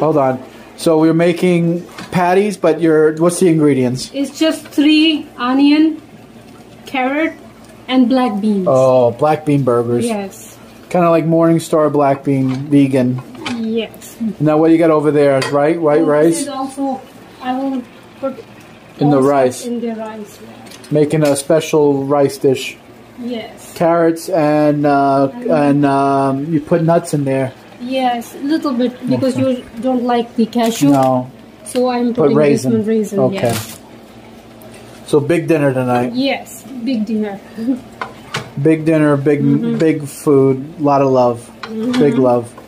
Hold on. So we're making patties, but you're, what's the ingredients? It's just 3 onion, carrot, and black beans. Oh, black bean burgers. Yes. Kind of like Morningstar black bean vegan. Yes. Now what do you got over there? White rice? Also, I will put in the rice. In the rice. Yeah. Making a special rice dish. Yes. Carrots and you put nuts in there. Yes, a little bit because you don't like the cashew. No. So I'm putting raisin. Raisin. Okay. Yes. So big dinner tonight. Yes, big dinner. Big dinner, big food, a lot of love. Mm-hmm. Big love.